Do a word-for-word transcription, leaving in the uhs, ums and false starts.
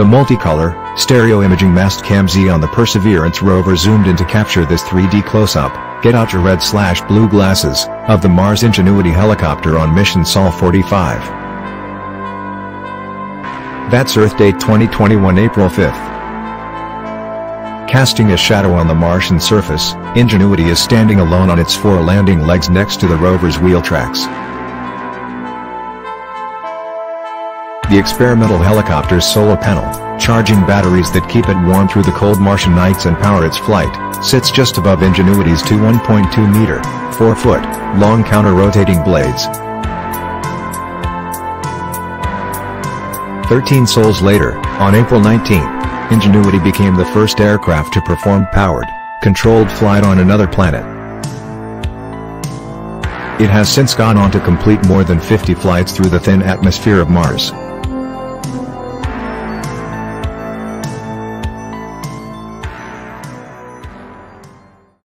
The multicolor, stereo imaging Mast Cam Z on the Perseverance rover zoomed in to capture this three D close-up, get out your red slash blue glasses, of the Mars Ingenuity helicopter on mission S O L forty-five. That's Earth date twenty twenty-one April fifth. Casting a shadow on the Martian surface, Ingenuity is standing alone on its four landing legs next to the rover's wheel tracks. The experimental helicopter's solar panel, charging batteries that keep it warm through the cold Martian nights and power its flight, sits just above Ingenuity's two one point two meter, four foot, long counter-rotating blades. Thirteen sols later, on April nineteenth, Ingenuity became the first aircraft to perform powered, controlled flight on another planet. It has since gone on to complete more than fifty flights through the thin atmosphere of Mars.